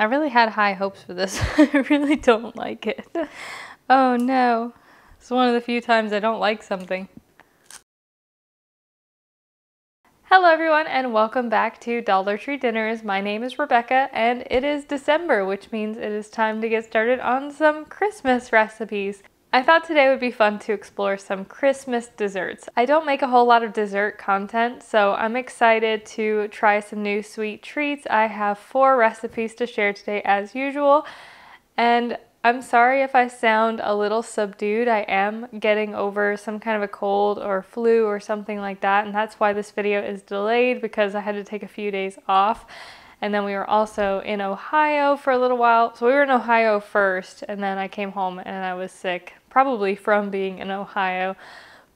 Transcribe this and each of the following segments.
I really had high hopes for this. I really don't like it. Oh no. It's one of the few times I don't like something. Hello everyone and welcome back to Dollar Tree Dinners. My name is Rebecca and it is December, which means it is time to get started on some Christmas recipes. I thought today would be fun to explore some Christmas desserts. I don't make a whole lot of dessert content, so I'm excited to try some new sweet treats. I have 4 recipes to share today as usual, and I'm sorry if I sound a little subdued. I am getting over some kind of a cold or flu or something like that, and that's why this video is delayed, because I had to take a few days off. And then we were also in Ohio for a little while. So we were in Ohio first, and then I came home and I was sick, probably from being in Ohio,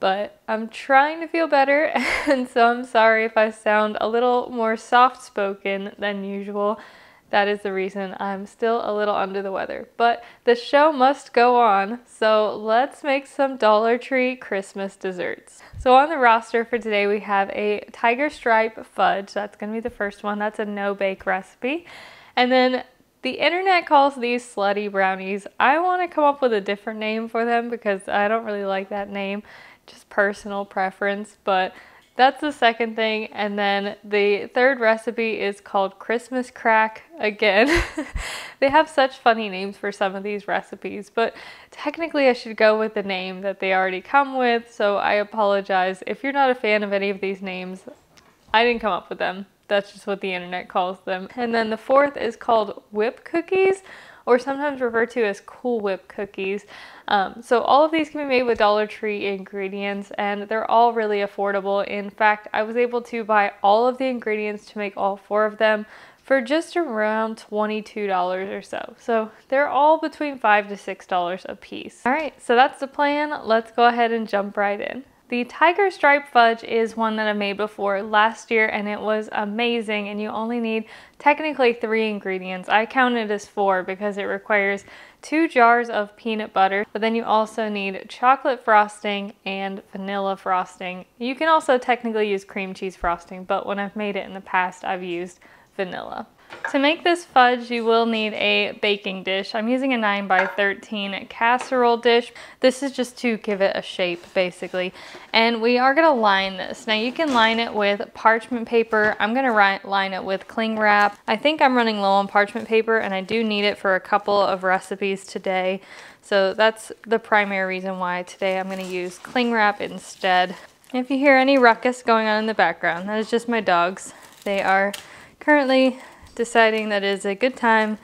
but I'm trying to feel better. And so I'm sorry if I sound a little more soft-spoken than usual. That is the reason I'm still a little under the weather, but the show must go on, so let's make some Dollar Tree Christmas desserts. So on the roster for today we have a Tiger Stripe Fudge. That's going to be the first one. That's a no-bake recipe. And then the internet calls these Slutty Brownies. I want to come up with a different name for them because I don't really like that name, just personal preference, but that's the second thing. And then the third recipe is called Christmas Crack. Again, they have such funny names for some of these recipes, but technically I should go with the name that they already come with, so I apologize if you're not a fan of any of these names. I didn't come up with them. That's just what the internet calls them. And then the fourth is called Whip Cookies, or sometimes referred to as Cool Whip cookies. So all of these can be made with Dollar Tree ingredients, and they're all really affordable. In fact, I was able to buy all of the ingredients to make all 4 of them for just around $22 or so. So they're all between $5 to $6 a piece. All right, so that's the plan. Let's go ahead and jump right in. The Tiger Stripe Fudge is one that I made before last year, and it was amazing, and you only need technically 3 ingredients. I counted as 4 because it requires 2 jars of peanut butter, but then you also need chocolate frosting and vanilla frosting. You can also technically use cream cheese frosting, but when I've made it in the past, I've used vanilla. To make this fudge, you will need a baking dish. I'm using a 9x13 casserole dish. This is just to give it a shape, basically. And we are gonna line this. Now you can line it with parchment paper. I'm gonna line it with cling wrap. I think I'm running low on parchment paper, and I do need it for a couple of recipes today. So that's the primary reason why today I'm gonna use cling wrap instead. If you hear any ruckus going on in the background, that is just my dogs. They are currently deciding that it is a good time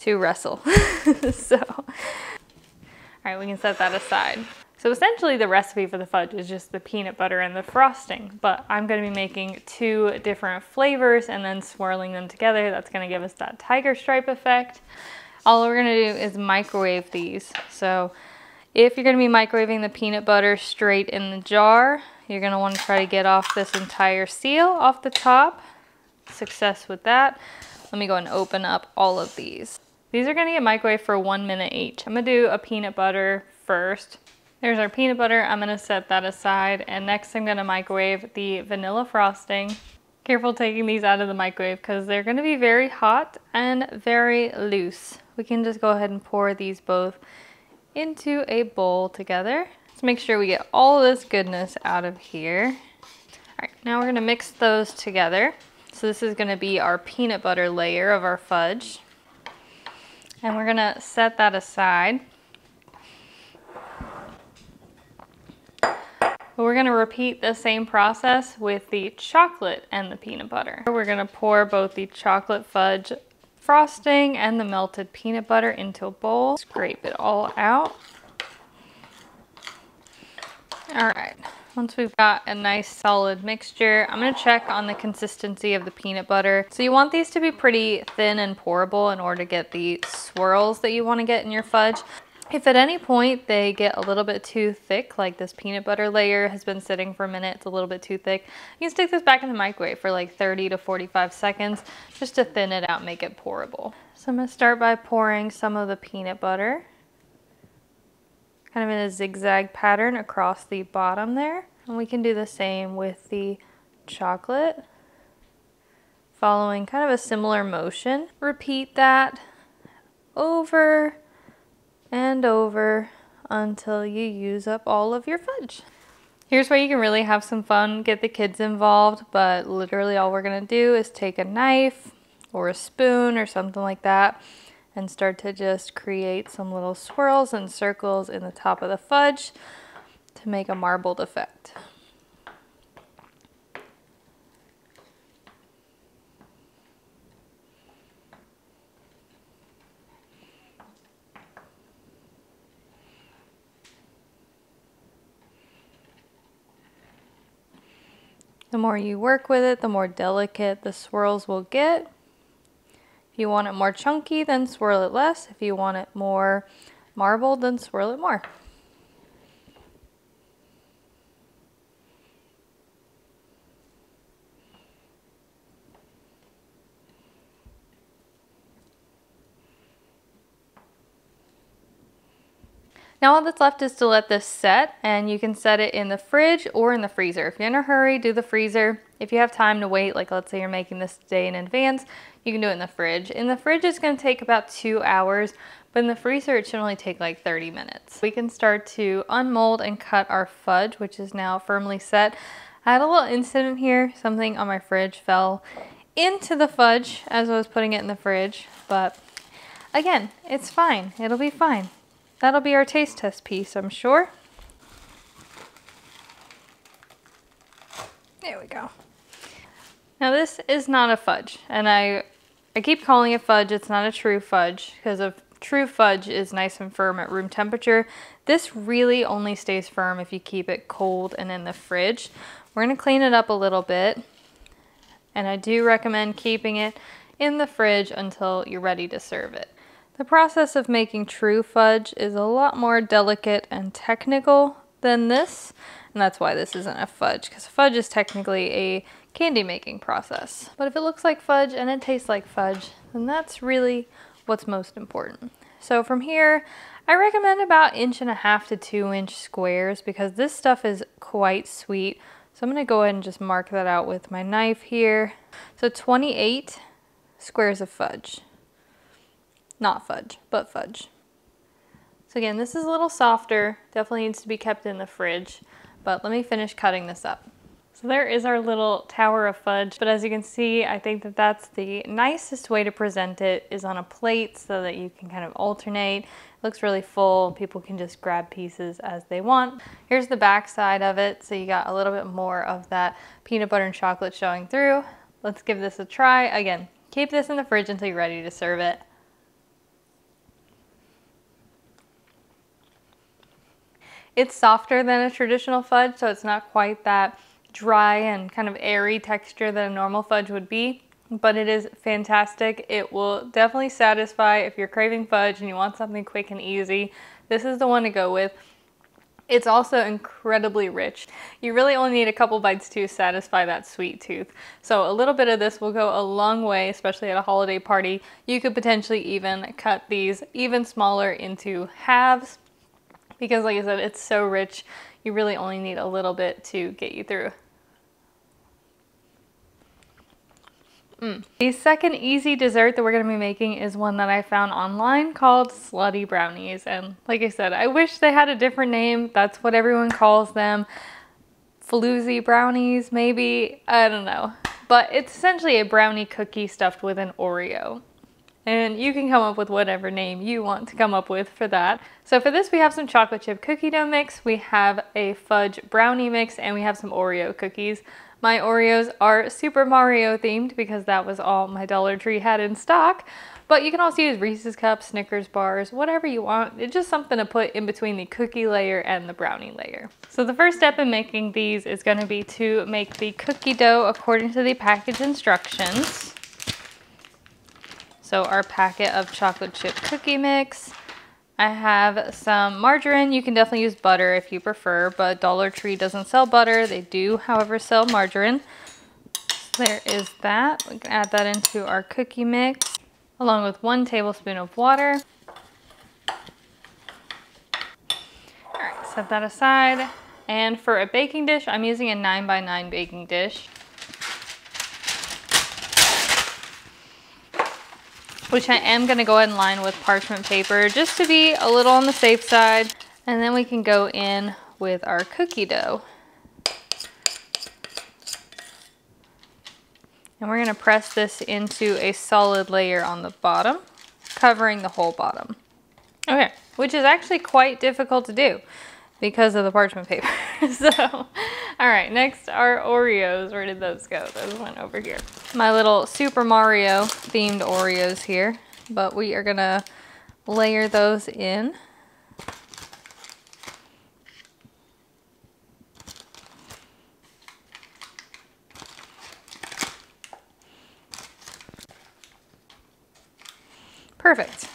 to wrestle. So, all right, we can set that aside. So essentially the recipe for the fudge is just the peanut butter and the frosting, but I'm gonna be making 2 different flavors and then swirling them together. That's gonna give us that Tiger Stripe effect. All we're gonna do is microwave these. So if you're gonna be microwaving the peanut butter straight in the jar, you're gonna wanna try to get off this entire seal off the top. Success with that. Let me go and open up all of these. These are gonna get microwaved for 1 minute each. I'm gonna do a peanut butter first. There's our peanut butter. I'm gonna set that aside. And next I'm gonna microwave the vanilla frosting. Careful taking these out of the microwave because they're gonna be very hot and very loose. We can just go ahead and pour these both into a bowl together. Let's make sure we get all this goodness out of here. All right, now we're gonna mix those together. So this is gonna be our peanut butter layer of our fudge. And we're gonna set that aside. We're gonna repeat the same process with the chocolate and the peanut butter. We're gonna pour both the chocolate fudge frosting and the melted peanut butter into a bowl. Scrape it all out. All right. Once we've got a nice solid mixture, I'm gonna check on the consistency of the peanut butter. So you want these to be pretty thin and pourable in order to get the swirls that you wanna get in your fudge. If at any point they get a little bit too thick, like this peanut butter layer has been sitting for a minute, it's a little bit too thick, you can stick this back in the microwave for like 30 to 45 seconds just to thin it out, make it pourable. So I'm gonna start by pouring some of the peanut butter kind of in a zigzag pattern across the bottom there. And we can do the same with the chocolate. following kind of a similar motion. Repeat that over and over until you use up all of your fudge. Here's where you can really have some fun, get the kids involved, but literally all we're gonna do is take a knife or a spoon or something like that and start to just create some little swirls and circles in the top of the fudge to make a marbled effect. The more you work with it, the more delicate the swirls will get. If you want it more chunky, then swirl it less. If you want it more marbled, then swirl it more. Now all that's left is to let this set, and you can set it in the fridge or in the freezer. If you're in a hurry, do the freezer. If you have time to wait, like let's say you're making this today in advance, you can do it in the fridge. In the fridge, it's gonna take about 2 hours, but in the freezer, it should only take like 30 minutes. We can start to unmold and cut our fudge, which is now firmly set. I had a little incident here. Something on my fridge fell into the fudge as I was putting it in the fridge, but again, it's fine, it'll be fine. That'll be our taste test piece, I'm sure. There we go. Now this is not a fudge, and I keep calling it fudge. It's not a true fudge, because a true fudge is nice and firm at room temperature. This really only stays firm if you keep it cold and in the fridge. We're gonna clean it up a little bit, and I do recommend keeping it in the fridge until you're ready to serve it. The process of making true fudge is a lot more delicate and technical than this, and that's why this isn't a fudge, because fudge is technically a candy making process. But if it looks like fudge and it tastes like fudge, then that's really what's most important. So from here, I recommend about 1.5 to 2 inch squares, because this stuff is quite sweet. So I'm gonna go ahead and just mark that out with my knife here. So 28 squares of fudge. Not fudge, but fudge. So again, this is a little softer, definitely needs to be kept in the fridge, but let me finish cutting this up. So there is our little tower of fudge, but as you can see, I think that that's the nicest way to present it, is on a plate so that you can kind of alternate. It looks really full, people can just grab pieces as they want. Here's the back side of it, so you got a little bit more of that peanut butter and chocolate showing through. Let's give this a try. Again, keep this in the fridge until you're ready to serve it. It's softer than a traditional fudge, so it's not quite that dry and kind of airy texture that a normal fudge would be, but it is fantastic. It will definitely satisfy if you're craving fudge and you want something quick and easy. This is the one to go with. It's also incredibly rich. You really only need a couple bites to satisfy that sweet tooth. So a little bit of this will go a long way, especially at a holiday party. You could potentially even cut these even smaller into halves, because like I said, it's so rich, you really only need a little bit to get you through. The second easy dessert that we're going to be making is one that I found online called Slutty Brownies. And like I said, I wish they had a different name. That's what everyone calls them. Floozy brownies, maybe? I don't know. But it's essentially a brownie cookie stuffed with an Oreo. And you can come up with whatever name you want to come up with for that. So for this, we have some chocolate chip cookie dough mix, we have a fudge brownie mix, and we have some Oreo cookies. My Oreos are Super Mario themed because that was all my Dollar Tree had in stock. But you can also use Reese's Cups, Snickers bars, whatever you want. It's just something to put in between the cookie layer and the brownie layer. So the first step in making these is going to be to make the cookie dough according to the package instructions. So our packet of chocolate chip cookie mix. I have some margarine. You can definitely use butter if you prefer, but Dollar Tree doesn't sell butter. They do, however, sell margarine. There is that. We can add that into our cookie mix, along with 1 tablespoon of water. All right, set that aside. And for a baking dish, I'm using a 9x9 baking dish. which I am going to go ahead and line with parchment paper just to be a little on the safe side. And then we can go in with our cookie dough. And we're going to press this into a solid layer on the bottom, covering the whole bottom. Okay, which is actually quite difficult to do because of the parchment paper. So, all right, next are Oreos. Where did those go? Those went over here. My little Super Mario themed Oreos here, but we are going to layer those in. Perfect.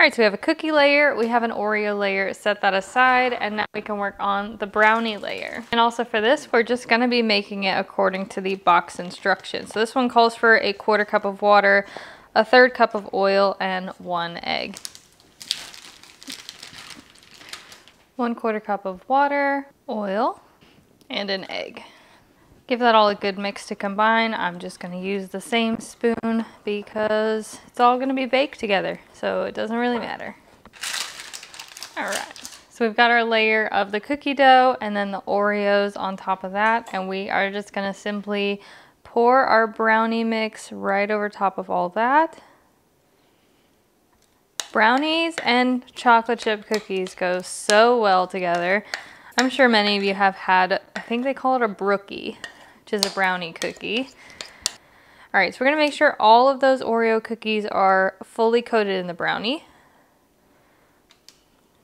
All right, so we have a cookie layer, we have an Oreo layer, set that aside, and now we can work on the brownie layer. And also for this, we're just gonna be making it according to the box instructions. So this one calls for a 1/4 cup of water, a 1/3 cup of oil, and 1 egg. 1/4 cup of water, oil, and an egg. Give that all a good mix to combine. I'm just gonna use the same spoon because it's all gonna be baked together, so it doesn't really matter. All right, so we've got our layer of the cookie dough and then the Oreos on top of that, and we are just gonna simply pour our brownie mix right over top of all that. Brownies and chocolate chip cookies go so well together. I'm sure many of you have had, I think they call it a brookie, which is a brownie cookie. All right, so we're gonna make sure all of those Oreo cookies are fully coated in the brownie.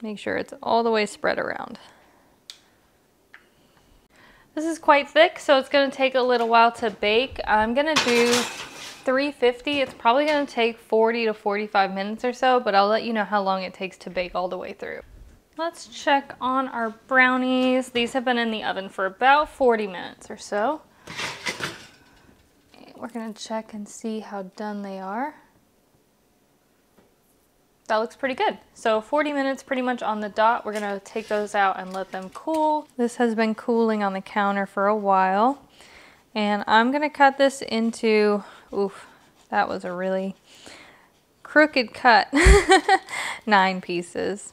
Make sure it's all the way spread around. This is quite thick, so it's gonna take a little while to bake. I'm gonna do 350. It's probably gonna take 40 to 45 minutes or so, but I'll let you know how long it takes to bake all the way through. Let's check on our brownies. These have been in the oven for about 40 minutes or so. We're gonna check and see how done they are. That looks pretty good. So 40 minutes pretty much on the dot. We're gonna take those out and let them cool. This has been cooling on the counter for a while. And I'm gonna cut this into, oof, that was a really crooked cut, 9 pieces.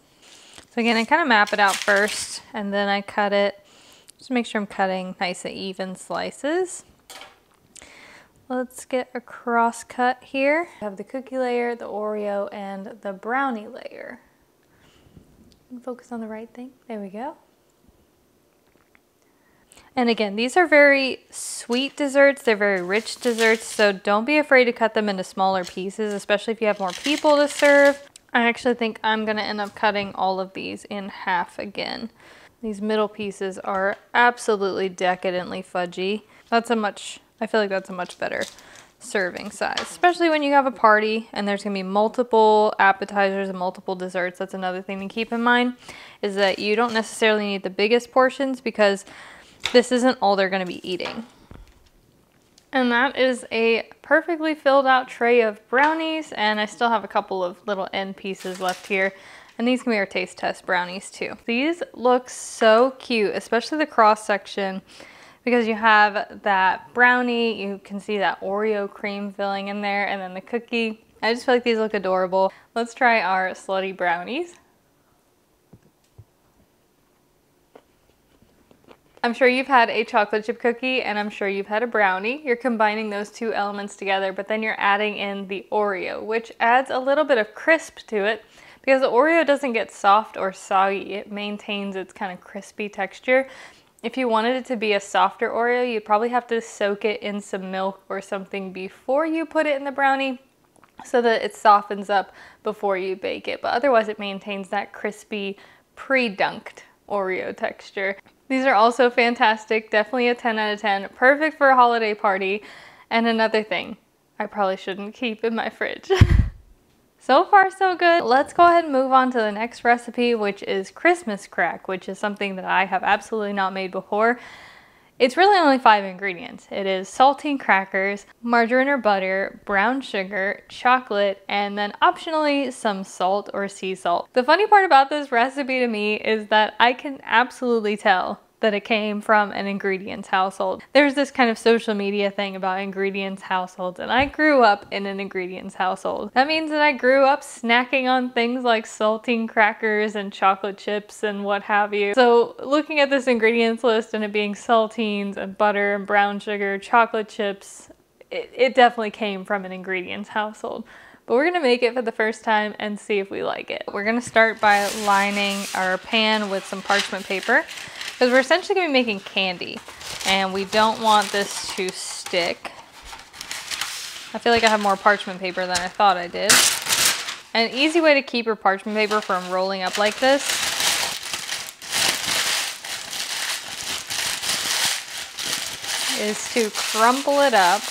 So again, I kind of map it out first and then I cut it, just make sure I'm cutting nice and even slices. Let's get a cross cut here. We have the cookie layer, the Oreo, and the brownie layer. Focus on the right thing, there we go. And again, these are very sweet desserts, they're very rich desserts, so don't be afraid to cut them into smaller pieces, especially if you have more people to serve. I actually think I'm gonna end up cutting all of these in half again. These middle pieces are absolutely decadently fudgy. That's a much, I feel like that's a much better serving size, especially when you have a party and there's gonna be multiple appetizers and multiple desserts. That's another thing to keep in mind, is that you don't necessarily need the biggest portions because this isn't all they're gonna be eating. And that is a perfectly filled out tray of brownies, and I still have a couple of little end pieces left here. And these can be our taste test brownies too. These look so cute, especially the cross section, because you have that brownie, you can see that Oreo cream filling in there, and then the cookie. I just feel like these look adorable. Let's try our Slutty Brownies. I'm sure you've had a chocolate chip cookie and I'm sure you've had a brownie. You're combining those two elements together, but then you're adding in the Oreo, which adds a little bit of crisp to it because the Oreo doesn't get soft or soggy. It maintains its kind of crispy texture. If you wanted it to be a softer Oreo, you'd probably have to soak it in some milk or something before you put it in the brownie so that it softens up before you bake it. But otherwise it maintains that crispy, pre-dunked Oreo texture. These are also fantastic, definitely a 10 out of 10, perfect for a holiday party. And another thing I probably shouldn't keep in my fridge. So far so good. Let's go ahead and move on to the next recipe, which is Christmas crack, which is something that I have absolutely not made before. It's really only 5 ingredients. It is saltine crackers, margarine or butter, brown sugar, chocolate, and then optionally some salt or sea salt. The funny part about this recipe to me is that I can absolutely tell that it came from an ingredients household. There's this kind of social media thing about ingredients households, and I grew up in an ingredients household. That means that I grew up snacking on things like saltine crackers and chocolate chips and what have you. So looking at this ingredients list and it being saltines and butter and brown sugar, chocolate chips, it definitely came from an ingredients household. But we're gonna make it for the first time and see if we like it. We're gonna start by lining our pan with some parchment paper, because we're essentially gonna be making candy and we don't want this to stick. I feel like I have more parchment paper than I thought I did. An easy way to keep your parchment paper from rolling up like this is to crumple it up,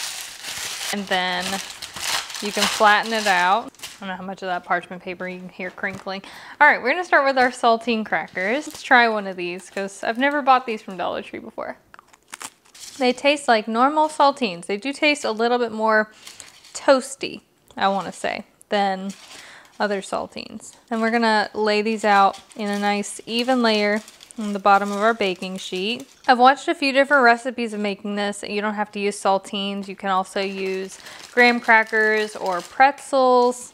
and then you can flatten it out. I don't know how much of that parchment paper you can hear crinkling. All right, we're gonna start with our saltine crackers. Let's try one of these, because I've never bought these from Dollar Tree before. They taste like normal saltines. They do taste a little bit more toasty, I wanna say, than other saltines. And we're gonna lay these out in a nice even layer on the bottom of our baking sheet. I've watched a few different recipes of making this. You don't have to use saltines. You can also use graham crackers or pretzels.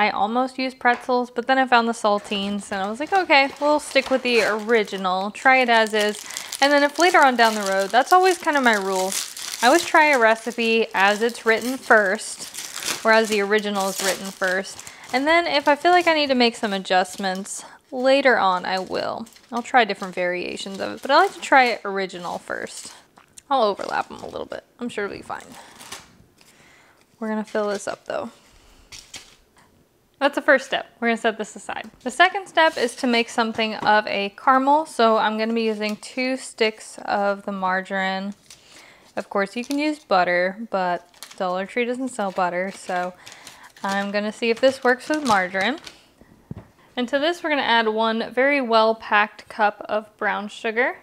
I almost used pretzels, but then I found the saltines and I was like, okay, we'll stick with the original, try it as is. And then if later on down the road, that's always kind of my rule. I always try a recipe as it's written first, or as the original is written first. And then if I feel like I need to make some adjustments, later on I will. I'll try different variations of it, but I like to try it original first. I'll overlap them a little bit. I'm sure it'll be fine. We're gonna fill this up though. That's the first step. We're gonna set this aside. The second step is to make something of a caramel. So I'm gonna be using 2 sticks of the margarine. Of course you can use butter, but Dollar Tree doesn't sell butter. So I'm gonna see if this works with margarine. And to this, we're gonna add 1 very well-packed cup of brown sugar.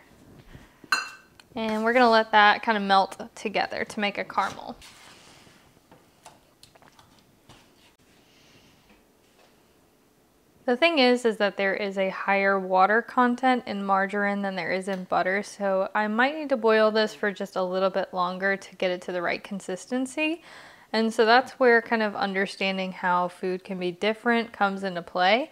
And we're gonna let that kind of melt together to make a caramel. The thing is that there is a higher water content in margarine than there is in butter, so I might need to boil this for just a little bit longer to get it to the right consistency. And so that's where kind of understanding how food can be different comes into play,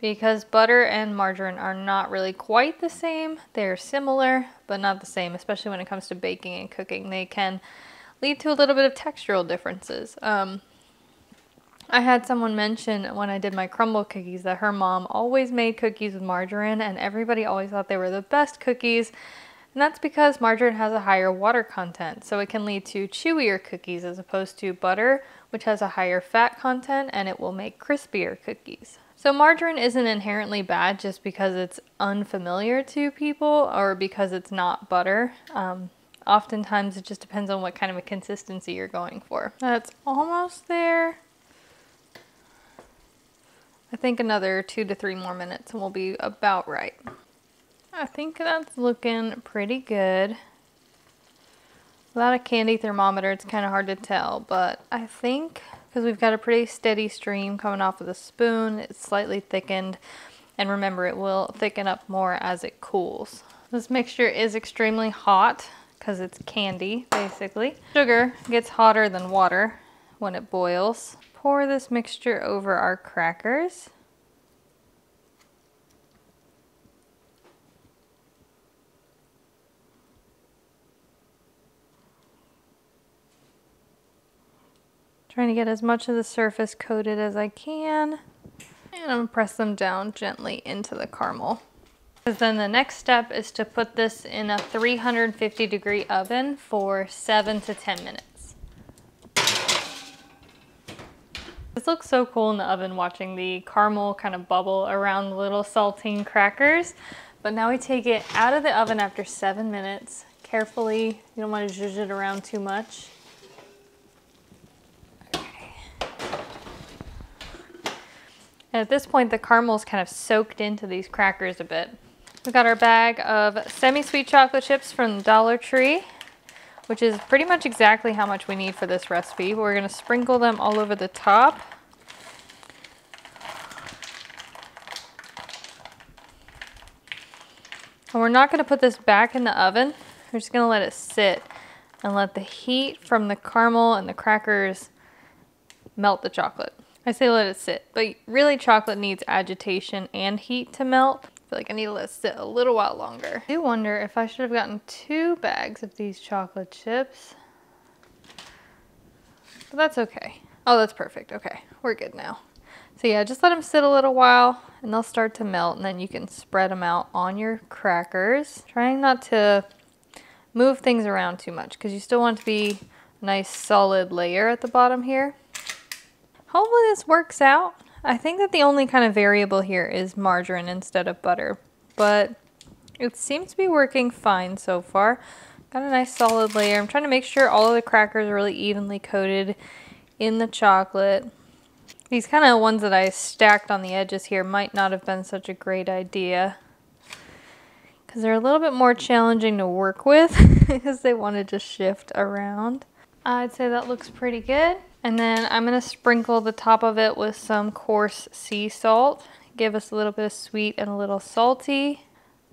because butter and margarine are not really quite the same. They're similar, but not the same, especially when it comes to baking and cooking. They can lead to a little bit of textural differences. I had someone mention when I did my crumble cookies that her mom always made cookies with margarine, and everybody always thought they were the best cookies. And that's because margarine has a higher water content, so it can lead to chewier cookies as opposed to butter, which has a higher fat content, and it will make crispier cookies. So margarine isn't inherently bad just because it's unfamiliar to people or because it's not butter. Oftentimes it just depends on what kind of a consistency you're going for. That's almost there. I think another 2 to 3 more minutes and we'll be about right. I think that's looking pretty good. Without a candy thermometer, it's kind of hard to tell, but I think, because we've got a pretty steady stream coming off of the spoon, it's slightly thickened, and remember, it will thicken up more as it cools. This mixture is extremely hot, because it's candy, basically. Sugar gets hotter than water when it boils. Pour this mixture over our crackers. Trying to get as much of the surface coated as I can. And I'm gonna press them down gently into the caramel. Because then the next step is to put this in a 350-degree oven for 7 to 10 minutes. This looks so cool in the oven, watching the caramel kind of bubble around the little saltine crackers. But now we take it out of the oven after 7 minutes. Carefully, you don't wanna zhuzh it around too much. And at this point, the caramel's kind of soaked into these crackers a bit. We got our bag of semi-sweet chocolate chips from Dollar Tree, which is pretty much exactly how much we need for this recipe. We're gonna sprinkle them all over the top. And we're not gonna put this back in the oven. We're just gonna let it sit and let the heat from the caramel and the crackers melt the chocolate. I say let it sit, but really chocolate needs agitation and heat to melt. I feel like I need to let it sit a little while longer. I do wonder if I should have gotten 2 bags of these chocolate chips, but that's okay. Oh, that's perfect. Okay, we're good now. So yeah, just let them sit a little while and they'll start to melt, and then you can spread them out on your crackers. Trying not to move things around too much because you still want it to be a nice solid layer at the bottom here. Hopefully this works out. I think that the only kind of variable here is margarine instead of butter, but it seems to be working fine so far. Got a nice solid layer. I'm trying to make sure all of the crackers are really evenly coated in the chocolate. These kind of ones that I stacked on the edges here might not have been such a great idea because they're a little bit more challenging to work with because they wanted to shift around. I'd say that looks pretty good. And then I'm gonna sprinkle the top of it with some coarse sea salt. Give us a little bit of sweet and a little salty.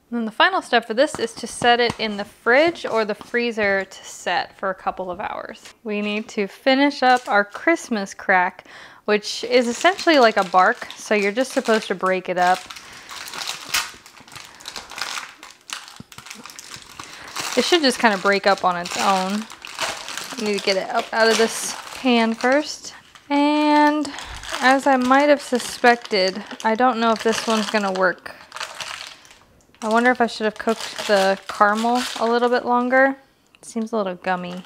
And then the final step for this is to set it in the fridge or the freezer to set for a couple of hours. We need to finish up our Christmas crack, which is essentially like a bark. So you're just supposed to break it up. It should just kind of break up on its own. I need to get it up out of this pan first. And as I might have suspected, I don't know if this one's gonna work. I wonder if I should have cooked the caramel a little bit longer. It seems a little gummy.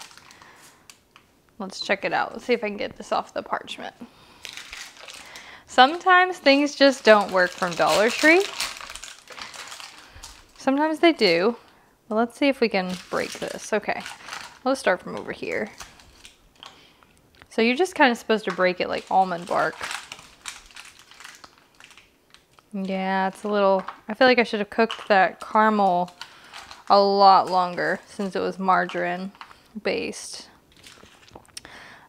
Let's check it out. Let's see if I can get this off the parchment. Sometimes things just don't work from Dollar Tree. Sometimes they do. Well, let's see if we can break this. Okay, let's start from over here. So you're just kind of supposed to break it like almond bark. Yeah, it's a little, I feel like I should have cooked that caramel a lot longer since it was margarine based.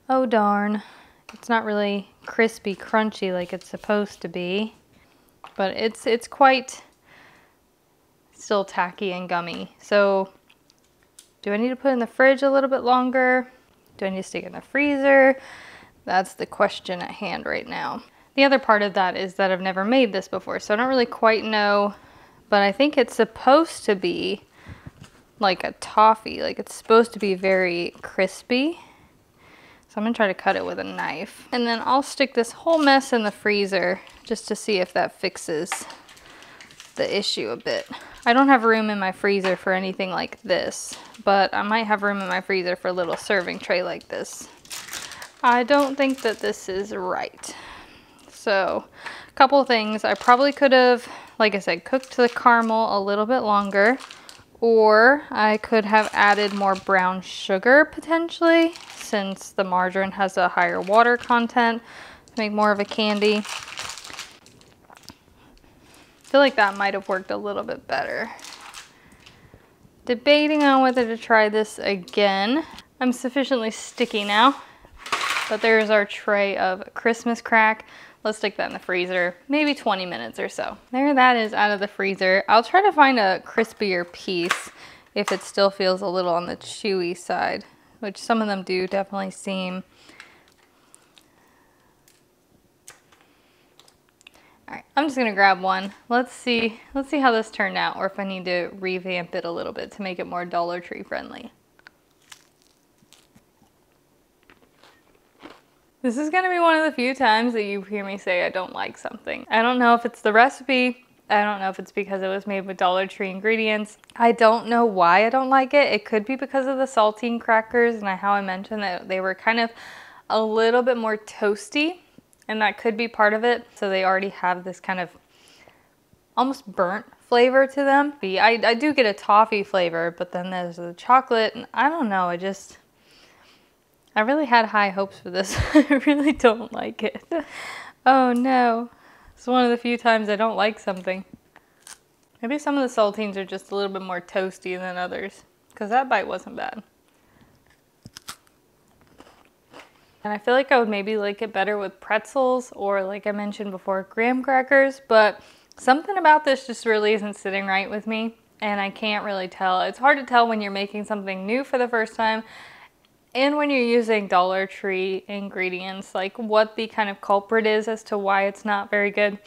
Oh darn, it's not really crispy, crunchy like it's supposed to be, but it's quite still tacky and gummy. So do I need to put it in the fridge a little bit longer? Do I need to stick it in the freezer? That's the question at hand right now. The other part of that is that I've never made this before, so I don't really quite know, but I think it's supposed to be like a toffee, like it's supposed to be very crispy. So I'm gonna try to cut it with a knife. And then I'll stick this whole mess in the freezer just to see if that fixes the issue a bit. I don't have room in my freezer for anything like this, but I might have room in my freezer for a little serving tray like this. I don't think that this is right. So a couple things, I probably could have, like I said, cooked the caramel a little bit longer, or I could have added more brown sugar potentially, since the margarine has a higher water content to make more of a candy. I feel like that might have worked a little bit better. Debating on whether to try this again. I'm sufficiently sticky now, but there's our tray of Christmas crack. Let's stick that in the freezer, maybe 20 minutes or so. There, that is out of the freezer. I'll try to find a crispier piece if it still feels a little on the chewy side, which some of them do definitely seem. All right, I'm just gonna grab one. Let's see how this turned out, or if I need to revamp it a little bit to make it more Dollar Tree friendly. This is gonna be one of the few times that you hear me say I don't like something. I don't know if it's the recipe. I don't know if it's because it was made with Dollar Tree ingredients. I don't know why I don't like it. It could be because of the saltine crackers and how I mentioned that they were kind of a little bit more toasty. And that could be part of it. So they already have this kind of almost burnt flavor to them. I do get a toffee flavor, but then there's the chocolate, and I don't know, I really had high hopes for this. I really don't like it. Oh no. It's one of the few times I don't like something. Maybe some of the saltines are just a little bit more toasty than others, because that bite wasn't bad. And I feel like I would maybe like it better with pretzels or, like I mentioned before, graham crackers, but something about this just really isn't sitting right with me. and I can't really tell. It's hard to tell when you're making something new for the first time and when you're using Dollar Tree ingredients, like what the kind of culprit is as to why it's not very good.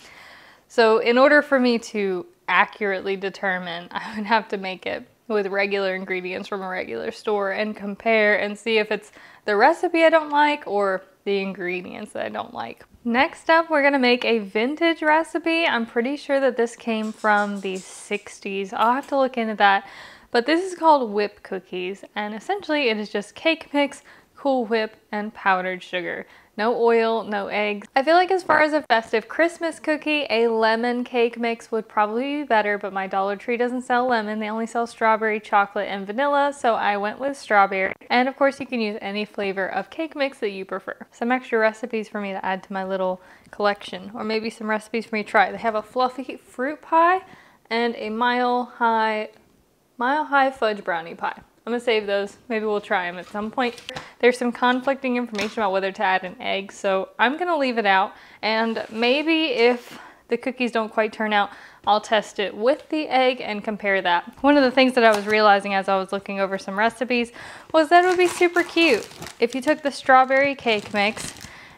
So in order for me to accurately determine, I would have to make it with regular ingredients from a regular store and compare and see if it's the recipe I don't like or the ingredients that I don't like. Next up, we're gonna make a vintage recipe. I'm pretty sure that this came from the 60s. I'll have to look into that. But this is called whip cookies, and essentially it is just cake mix, Cool Whip, and powdered sugar. No oil, no eggs. I feel like as far as a festive Christmas cookie, a lemon cake mix would probably be better, but my Dollar Tree doesn't sell lemon. They only sell strawberry, chocolate, and vanilla, so I went with strawberry. And of course you can use any flavor of cake mix that you prefer. Some extra recipes for me to add to my little collection, or maybe some recipes for me to try. They have a fluffy fruit pie and a mile high fudge brownie pie. I'm gonna save those. Maybe we'll try them at some point. There's some conflicting information about whether to add an egg, so I'm gonna leave it out. And maybe if the cookies don't quite turn out, I'll test it with the egg and compare that. One of the things that I was realizing as I was looking over some recipes was that it would be super cute if you took the strawberry cake mix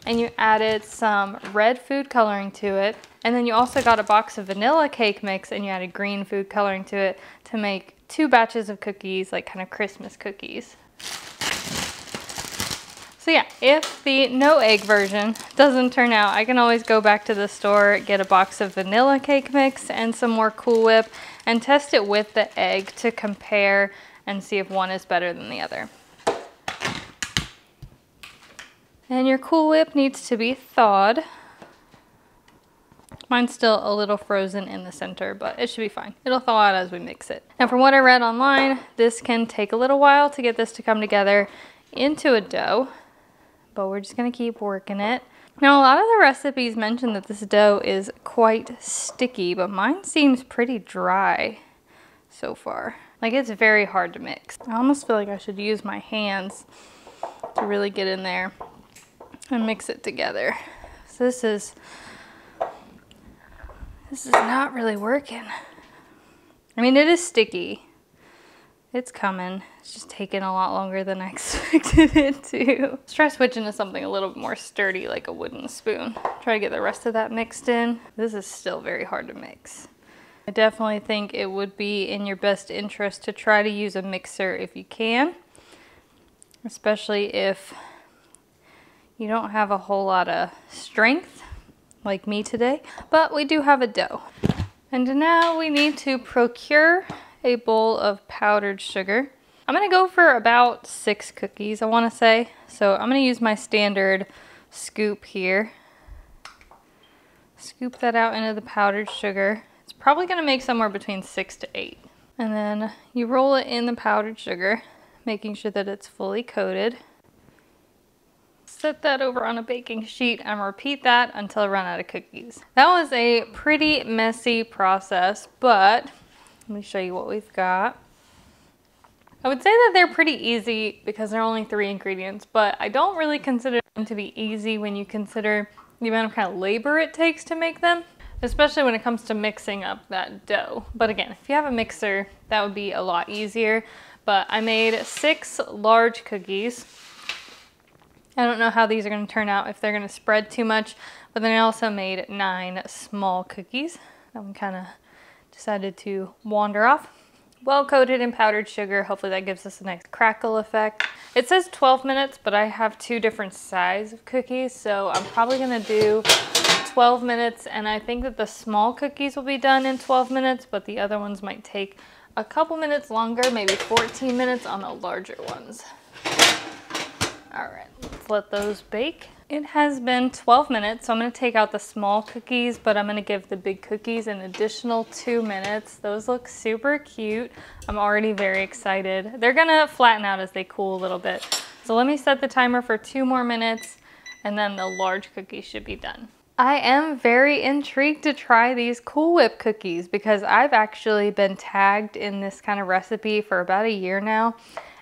and you added some red food coloring to it, and then you also got a box of vanilla cake mix and you added green food coloring to it to make two batches of cookies, like kind of Christmas cookies. So yeah, if the no egg version doesn't turn out, I can always go back to the store, get a box of vanilla cake mix and some more Cool Whip and test it with the egg to compare and see if one is better than the other. And your Cool Whip needs to be thawed. Mine's still a little frozen in the center, but it should be fine. It'll thaw out as we mix it. Now, from what I read online, this can take a little while to get this to come together into a dough, but we're just gonna keep working it. Now, a lot of the recipes mention that this dough is quite sticky, but mine seems pretty dry so far. Like, it's very hard to mix. I almost feel like I should use my hands to really get in there and mix it together. So this is not really working. I mean, it is sticky. It's coming. It's just taking a lot longer than I expected it to. Let's try switching to something a little bit more sturdy, like a wooden spoon. Try to get the rest of that mixed in. This is still very hard to mix. I definitely think it would be in your best interest to try to use a mixer if you can, especially if you don't have a whole lot of strength like me today, but we do have a dough. And now we need to procure a bowl of powdered sugar. I'm gonna go for about 6 cookies, I wanna say. So I'm gonna use my standard scoop here. Scoop that out into the powdered sugar. It's probably gonna make somewhere between 6 to 8. And then you roll it in the powdered sugar, making sure that it's fully coated. Set that over on a baking sheet and repeat that until I run out of cookies. That was a pretty messy process, but let me show you what we've got. I would say that they're pretty easy because they're only 3 ingredients, but I don't really consider them to be easy when you consider the amount of kind of labor it takes to make them, especially when it comes to mixing up that dough. But again, if you have a mixer, that would be a lot easier. But I made 6 large cookies. I don't know how these are going to turn out, if they're going to spread too much, but then I also made 9 small cookies. That one kind of decided to wander off. Well coated in powdered sugar. Hopefully that gives us a nice crackle effect. It says 12 minutes, but I have 2 different sizes of cookies, so I'm probably going to do 12 minutes, and I think that the small cookies will be done in 12 minutes, but the other ones might take a couple minutes longer, maybe 14 minutes on the larger ones. All right, let's let those bake. It has been 12 minutes, so I'm gonna take out the small cookies, but I'm gonna give the big cookies an additional 2 minutes. Those look super cute. I'm already very excited. They're gonna flatten out as they cool a little bit. So let me set the timer for 2 more minutes, and then the large cookies should be done. I am very intrigued to try these Cool Whip cookies because I've actually been tagged in this kind of recipe for about a year now,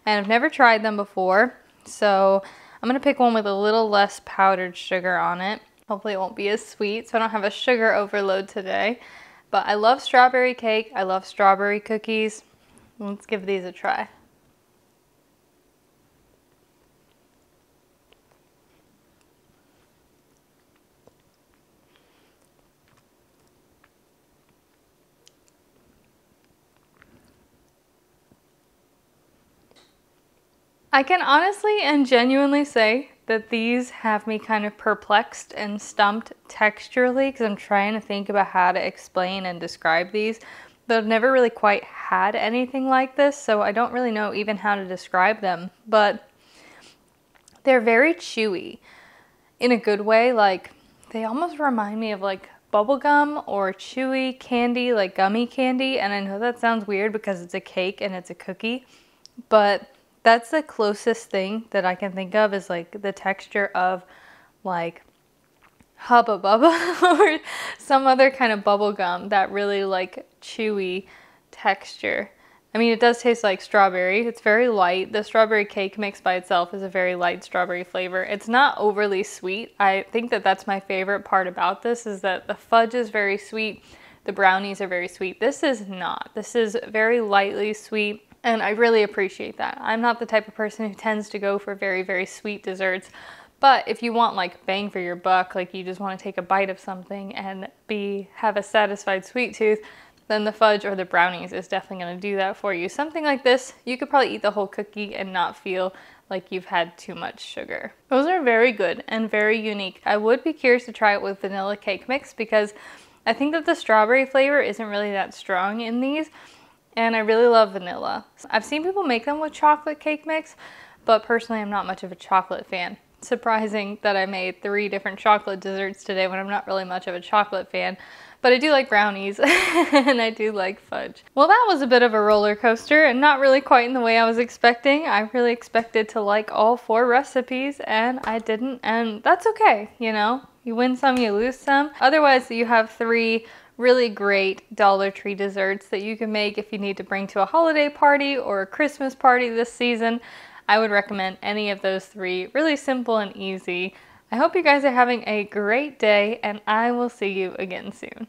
and I've never tried them before. So I'm gonna pick one with a little less powdered sugar on it. Hopefully it won't be as sweet, so I don't have a sugar overload today. But I love strawberry cake. I love strawberry cookies. Let's give these a try. I can honestly and genuinely say that these have me kind of perplexed and stumped texturally, because I'm trying to think about how to explain and describe these, but I've never really quite had anything like this, so I don't really know even how to describe them. But they're very chewy in a good way. Like, they almost remind me of like bubblegum or chewy candy, like gummy candy. And I know that sounds weird because it's a cake and it's a cookie, but that's the closest thing that I can think of, is like the texture of like Hubba Bubba or some other kind of bubble gum, that really like chewy texture. I mean, it does taste like strawberry. It's very light. The strawberry cake mix by itself is a very light strawberry flavor. It's not overly sweet. I think that that's my favorite part about this, is that the fudge is very sweet. The brownies are very sweet. This is not. This is very lightly sweet. And I really appreciate that. I'm not the type of person who tends to go for very, very sweet desserts, but if you want like bang for your buck, like you just want to take a bite of something and have a satisfied sweet tooth, then the fudge or the brownies is definitely going to do that for you. Something like this, you could probably eat the whole cookie and not feel like you've had too much sugar. Those are very good and very unique. I would be curious to try it with vanilla cake mix, because I think that the strawberry flavor isn't really that strong in these. And I really love vanilla. I've seen people make them with chocolate cake mix, but personally I'm not much of a chocolate fan. Surprising that I made 3 different chocolate desserts today when I'm not really much of a chocolate fan, but I do like brownies and I do like fudge. Well, that was a bit of a roller coaster and not really quite in the way I was expecting. I really expected to like all 4 recipes and I didn't, and that's okay, you know? You win some, you lose some. Otherwise, you have 3 really great Dollar Tree desserts that you can make if you need to bring to a holiday party or a Christmas party this season. I would recommend any of those 3. Really simple and easy. I hope you guys are having a great day, and I will see you again soon.